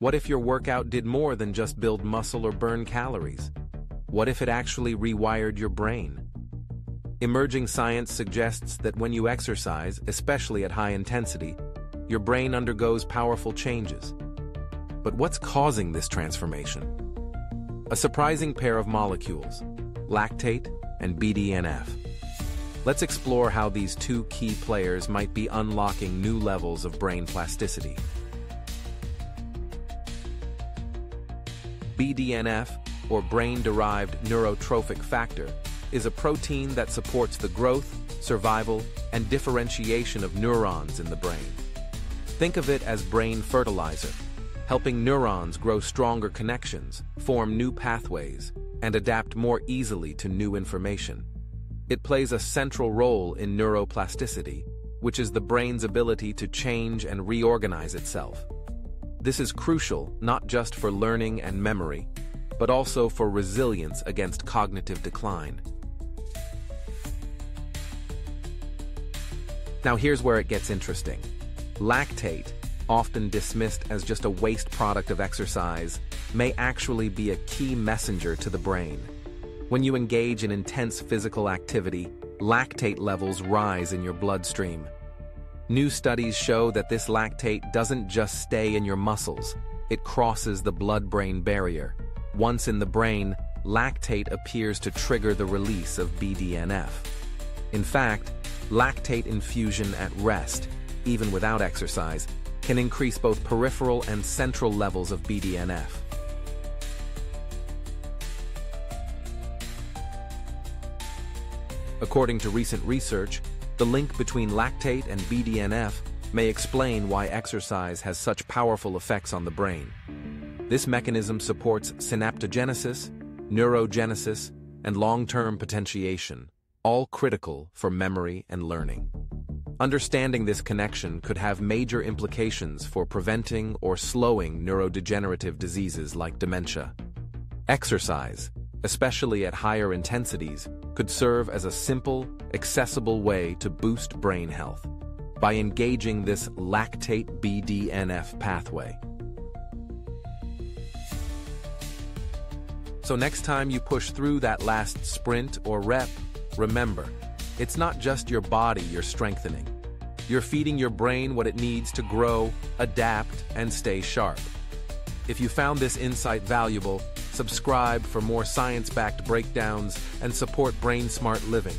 What if your workout did more than just build muscle or burn calories? What if it actually rewired your brain? Emerging science suggests that when you exercise, especially at high intensity, your brain undergoes powerful changes. But what's causing this transformation? A surprising pair of molecules, lactate and BDNF. Let's explore how these two key players might be unlocking new levels of brain plasticity. BDNF, or brain-derived neurotrophic factor, is a protein that supports the growth, survival, and differentiation of neurons in the brain. Think of it as brain fertilizer, helping neurons grow stronger connections, form new pathways, and adapt more easily to new information. It plays a central role in neuroplasticity, which is the brain's ability to change and reorganize itself. This is crucial not just for learning and memory, but also for resilience against cognitive decline. Now here's where it gets interesting. Lactate, often dismissed as just a waste product of exercise, may actually be a key messenger to the brain. When you engage in intense physical activity, lactate levels rise in your bloodstream. New studies show that this lactate doesn't just stay in your muscles, it crosses the blood-brain barrier. Once in the brain, lactate appears to trigger the release of BDNF. In fact, lactate infusion at rest, even without exercise, can increase both peripheral and central levels of BDNF. According to recent research, the link between lactate and BDNF may explain why exercise has such powerful effects on the brain. This mechanism supports synaptogenesis, neurogenesis, and long-term potentiation, all critical for memory and learning. Understanding this connection could have major implications for preventing or slowing neurodegenerative diseases like dementia. Exercise, especially at higher intensities, could serve as a simple, accessible way to boost brain health by engaging this lactate-BDNF pathway. So next time you push through that last sprint or rep, remember, it's not just your body you're strengthening. You're feeding your brain what it needs to grow, adapt, and stay sharp. If you found this insight valuable, subscribe for more science-backed breakdowns and support Brain Smart Living.